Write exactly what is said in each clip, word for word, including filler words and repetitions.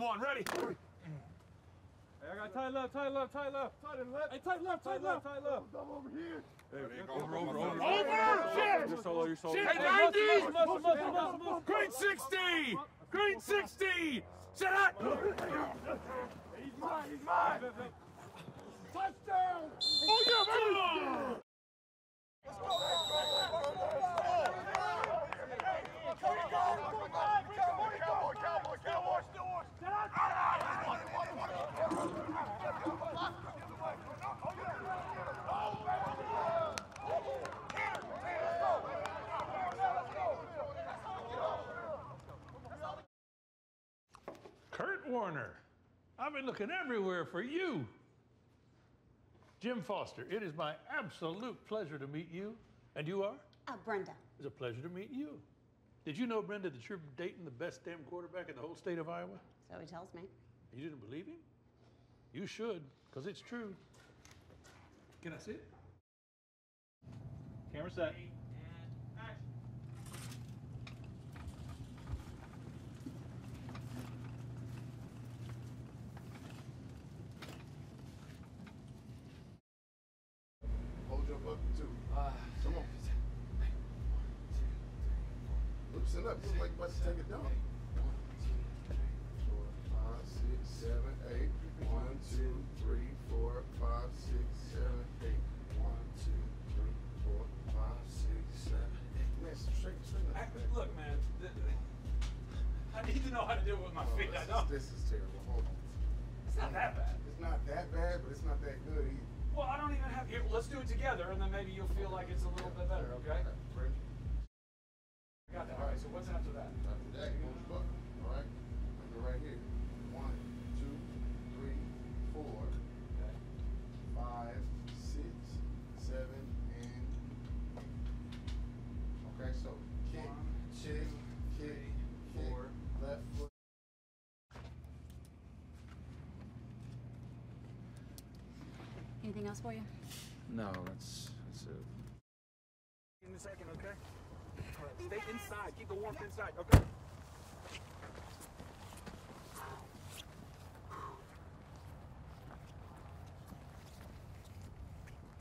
on one. Ready? Hey, I got tight left, tight left, tight left. Tight and left. Hey, tight left, tight left, tight left. Double over here. Hey, over, go, over, over, over. Over! Shit! Your solo, your solo. Hey, ninety! Muscle, muscle, muscle, muscle. Green sixty! Green sixty! Shut up! He's mine, he's mine! Touchdown! Oh, yeah, baby! Let's go, Kurt Warner, I've been looking everywhere for you. Jim Foster, it is my absolute pleasure to meet you. And you are? Uh, Brenda. It's a pleasure to meet you. Did you know, Brenda, that you're dating the best damn quarterback in the whole state of Iowa? So he tells me. You didn't believe him? You should, because it's true. Can I see it? Camera set. And action. Up two. Uh, Come on. Loosen up. Looks like about to take it down. One, two, three, four, five, six, seven, eight. One, two, three, four, five, six, seven, eight. One, two, three, four, five, six, seven, eight. Man, straight, straight up. Look, man. I need to know how to deal with my oh, feet. I know. This is terrible. Hold on. It's not that bad. It's not that bad, but it's not that good either. Well, I don't even have here. Let's do it together, and then maybe you'll feel like it's a little bit better, okay? I got that. All right, so what's after that? After that, you want to buck, all right? I'm going right here. One, two, three, four, okay. Five, six, seven, and eight. Okay, so kick, one, kick, two, kick, kick, four, left foot. Anything else for you? No, that's that's it. In a second, okay? All right, stay inside. Keep the warmth inside, okay?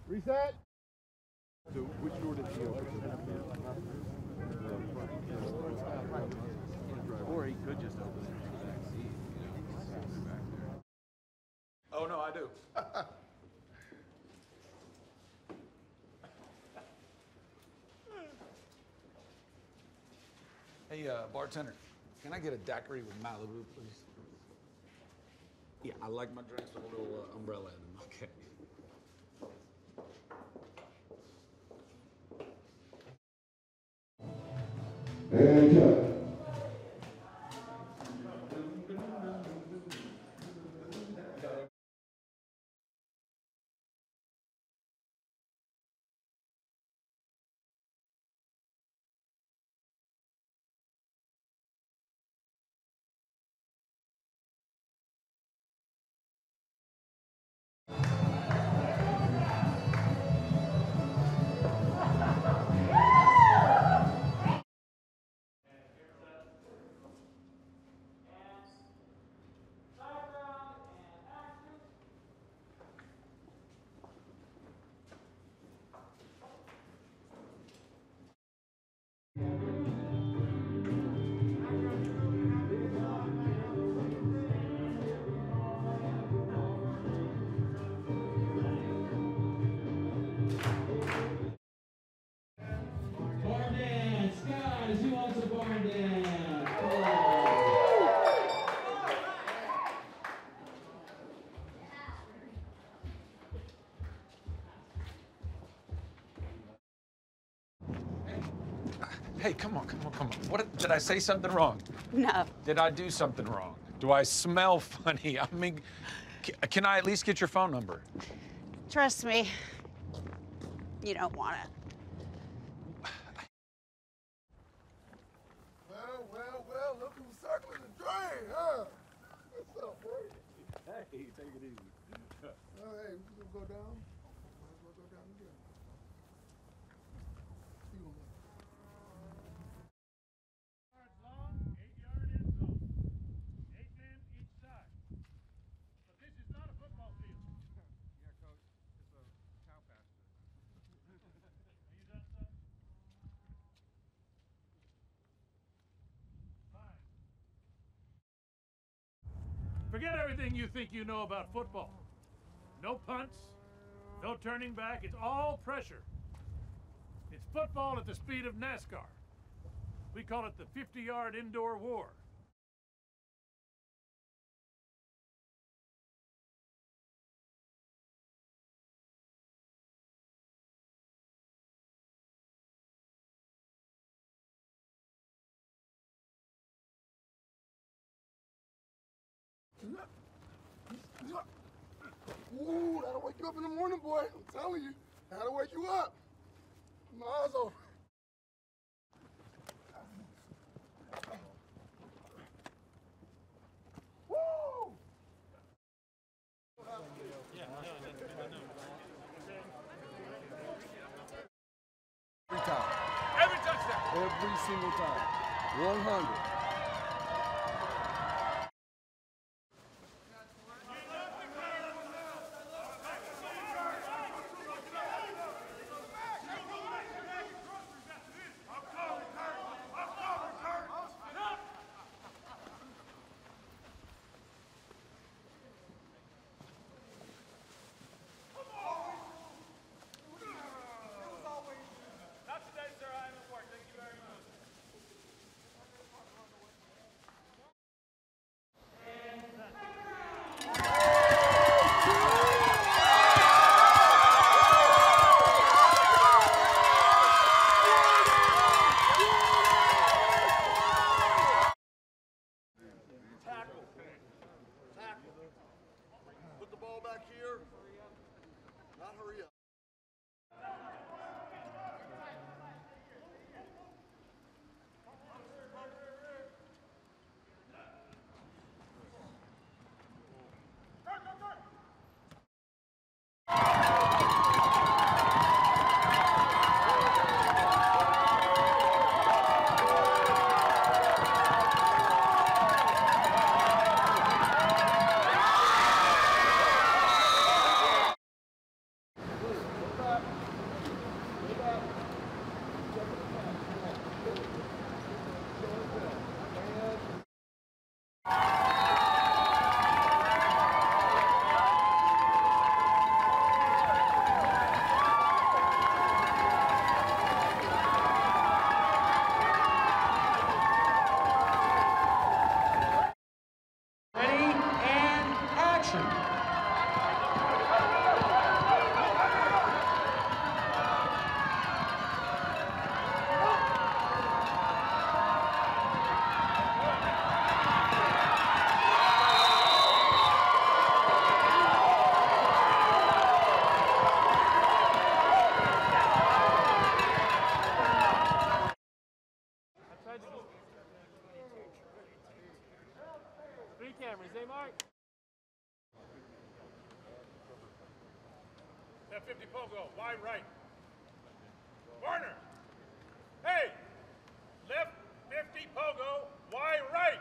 Reset. So, which door did he open? Or he could just open it from the back seat. You know, back there. Oh no, I do. Hey, uh, bartender, can I get a daiquiri with Malibu, please? Yeah, I like my drinks with a little uh, umbrella in them. Okay. And cut. Hey, come on, come on, come on. What, did I say something wrong? No. Did I do something wrong? Do I smell funny? I mean, can I at least get your phone number? Trust me, you don't want it. Well, well, well, look who's circling the drain, huh? What's up, boy? Hey, take it easy. Oh, hey, we gonna go down? We're gonna go down again. Forget everything you think you know about football. No punts, no turning back. It's all pressure. It's football at the speed of NASCAR. We call it the fifty-yard indoor war. Ooh, that'll wake you up in the morning, boy. I'm telling you, that'll wake you up. My eyes open. Woo! Yeah, no, no, no. Every time. Every touchdown. Every single time. one hundred. Wide right. Warner. Hey! Left fifty pogo. Wide right.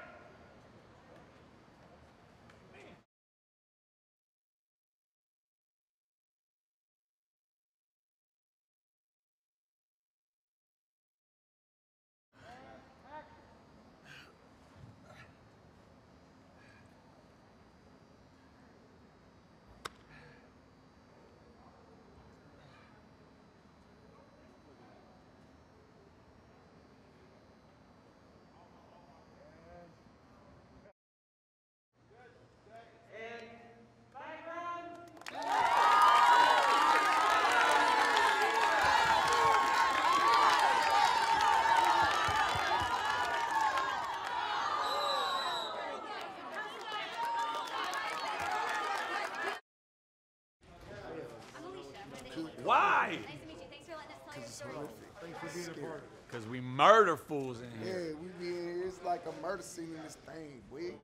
Why? Nice to meet you. Thanks for letting us tell your story. Thanks for being a part of it. Because we murder fools in here. Yeah, we be in here. It's like a murder scene in this thing, boy.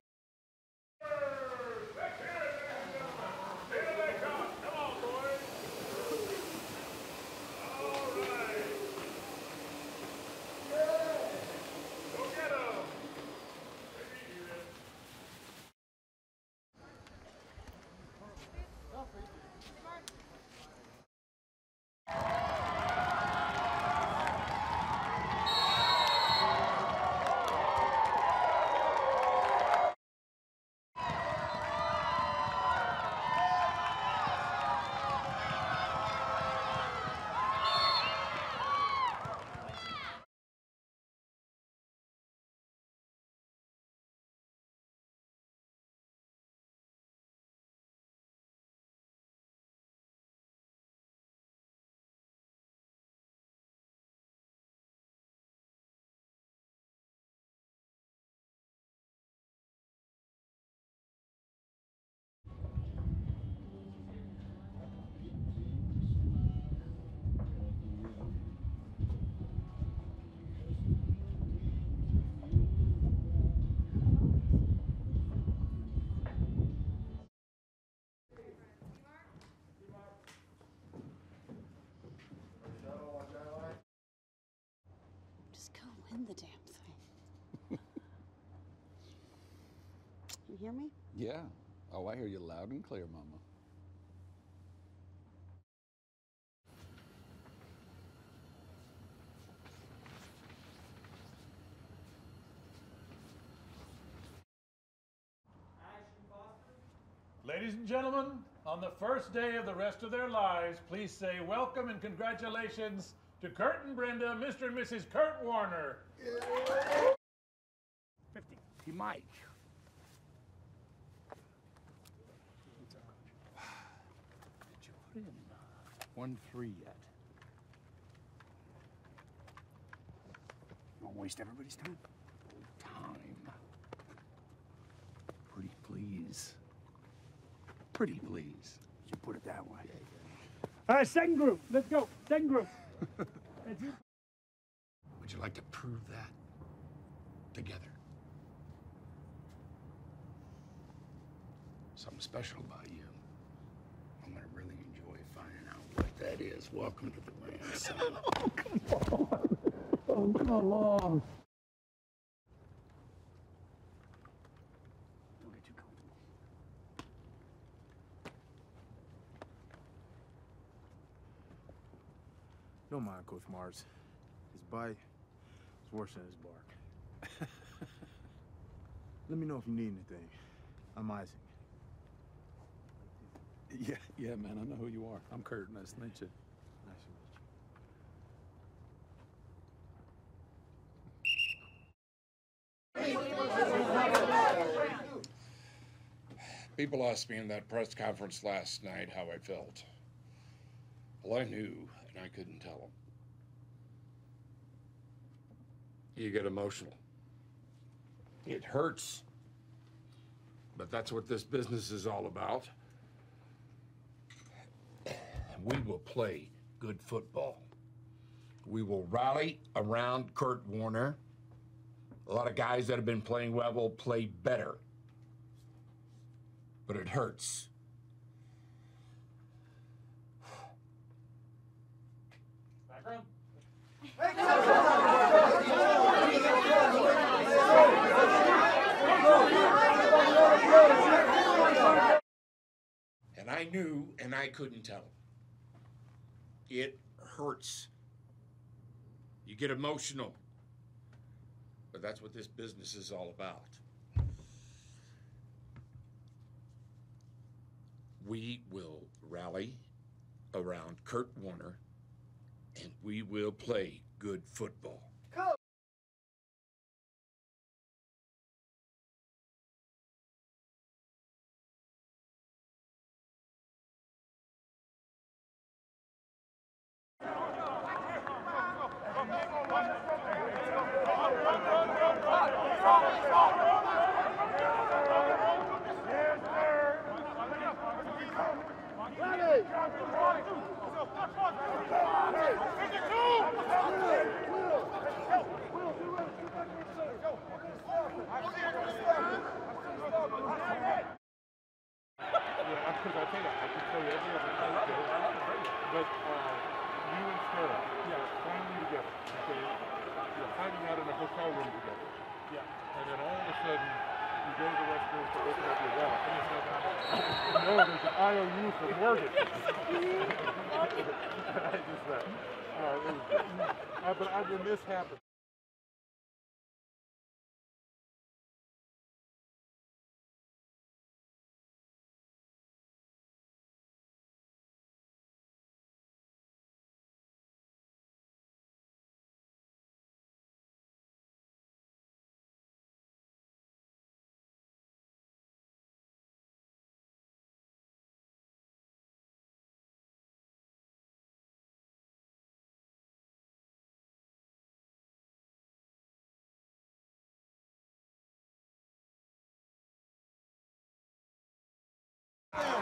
You hear me? Yeah. Oh, I hear you loud and clear, Mama. Ladies and gentlemen, on the first day of the rest of their lives, please say welcome and congratulations to Kurt and Brenda, Mister and Missus Kurt Warner. fifty. He might. Did you put in one three yet? Don't waste everybody's time. Time. Pretty please. Pretty please. You put it that way. All right, second group. Let's go. Second group. That's it. Would you like to prove that together? Something special about you. I'm gonna really enjoy finding out what that is. Welcome to the Rams. Oh, come on. Oh, come along. Don't get too comfortable. Don't mind Coach Mars. His bite is worse than his bark. Let me know if you need anything. I'm Isaac. Yeah, yeah, man, I know who you are. I'm Kurt. Nice to meet you. Nice to meet you. People asked me in that press conference last night how I felt. Well, I knew, and I couldn't tell them. You get emotional. It hurts. But that's what this business is all about. We will play good football. We will rally around Kurt Warner. A lot of guys that have been playing well will play better. But it hurts. Background. And I knew, and I couldn't tell. It hurts. You get emotional. But that's what this business is all about. We will rally around Kurt Warner, and we will play good football. Cool. Happen.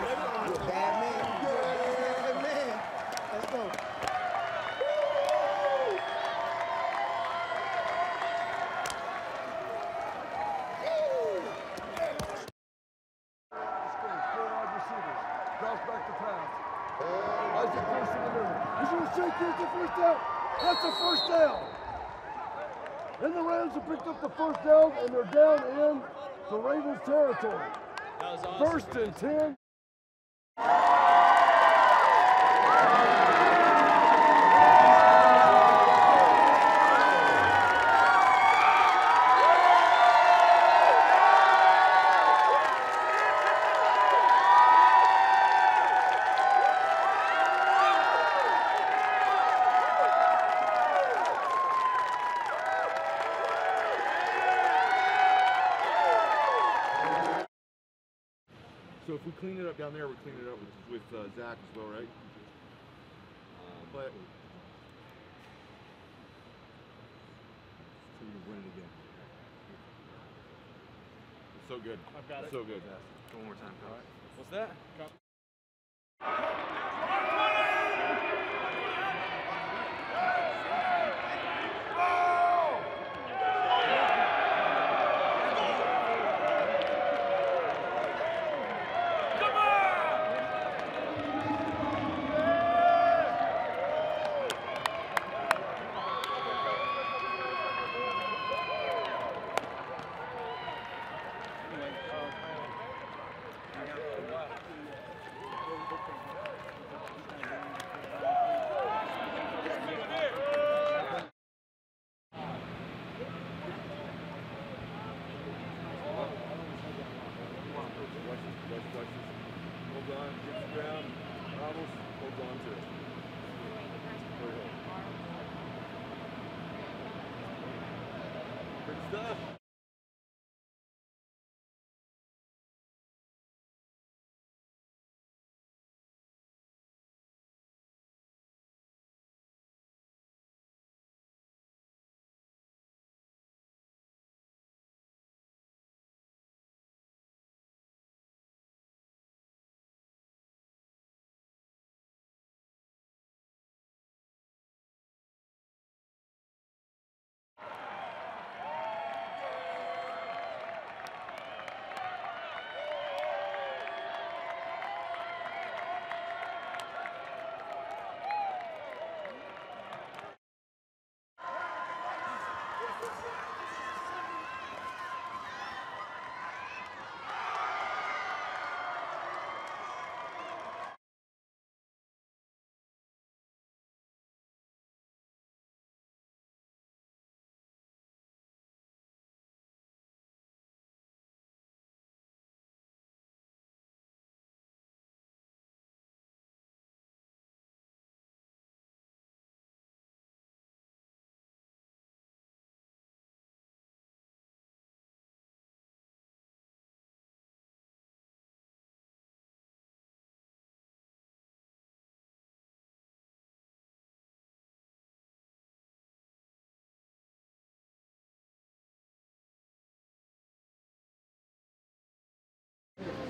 You're a bad man. You're a bad man. Let's go. Four wide receivers. Drops back to pass. Isaac goes to the middle. He's going to shake. Here's the first down. That's the first down. Then the Rams have picked up the first down, and they're down in to Ravens territory. That was awesome. First and ten. So if we clean it up down there, we're cleaning it up with, with uh, Zach as well, right? Um, but so we're gonna win it again. It's so good. I've got it's it. So good. One more time, all right. What's that? Come. Stuff.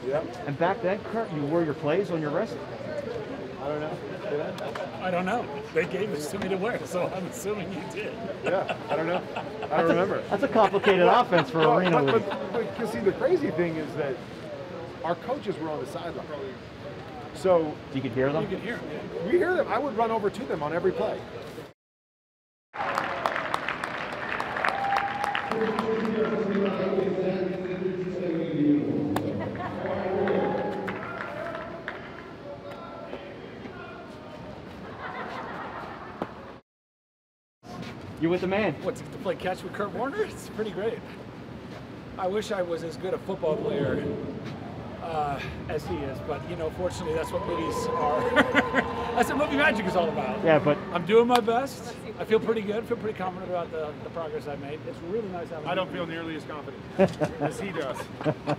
Yep. And back then, Kurt, you wore your plays on your wrist? I don't know. Yeah. I don't know. They gave this to me to wear, so I'm assuming you did. Yeah, I don't know. I don't remember. A, that's a complicated offense for no, Arena League. But, but, but see, the crazy thing is that our coaches were on the sideline. So you could hear them? You could hear them. We hear them. I would run over to them on every play. You're with the man. What, to play catch with Kurt Warner? It's pretty great. I wish I was as good a football player uh, as he is, but you know, fortunately, that's what movies are. That's what movie magic is all about. Yeah, but I'm doing my best. I feel pretty good. I feel pretty confident about the, the progress I made. It's really nice. Having I don't feel nearly as confident as he does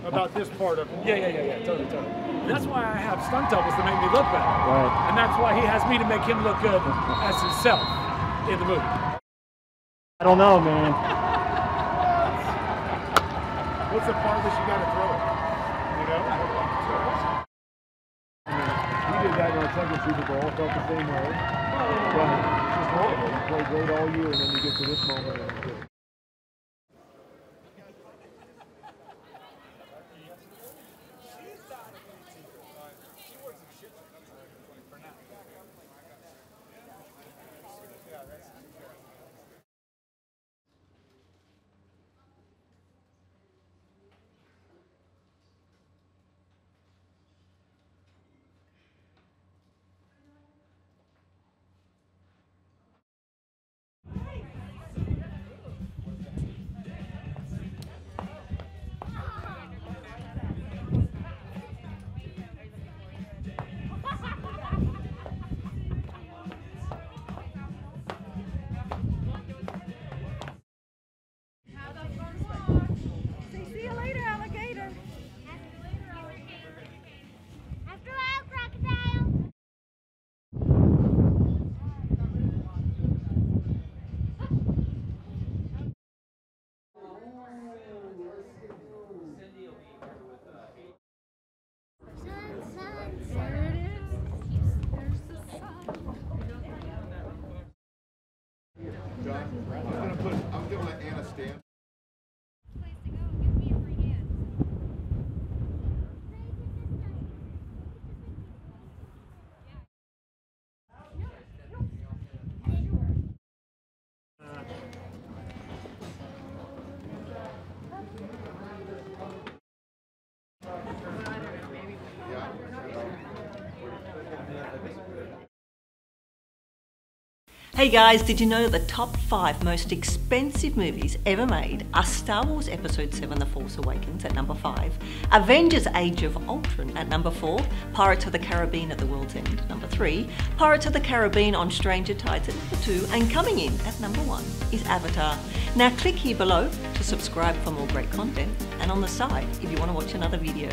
about this part of it. Yeah, yeah, yeah, yeah. Totally, totally. And that's why I have stunt doubles to make me look better. Right. And that's why he has me to make him look good as himself in the movie. I don't know, man. What's the farthest you got to throw it? You know? We did that in our second Super Bowl. Felt the same way. It's just horrible. You play great all year, and then you get to this moment. I don't know, maybe. Hey guys, did you know the top five most expensive movies ever made are Star Wars Episode seven The Force Awakens at number five, Avengers Age of Ultron at number four, Pirates of the Caribbean at the World's End at number three, Pirates of the Caribbean on Stranger Tides at number two, and coming in at number one is Avatar. Now click here below to subscribe for more great content, and on the side if you want to watch another video.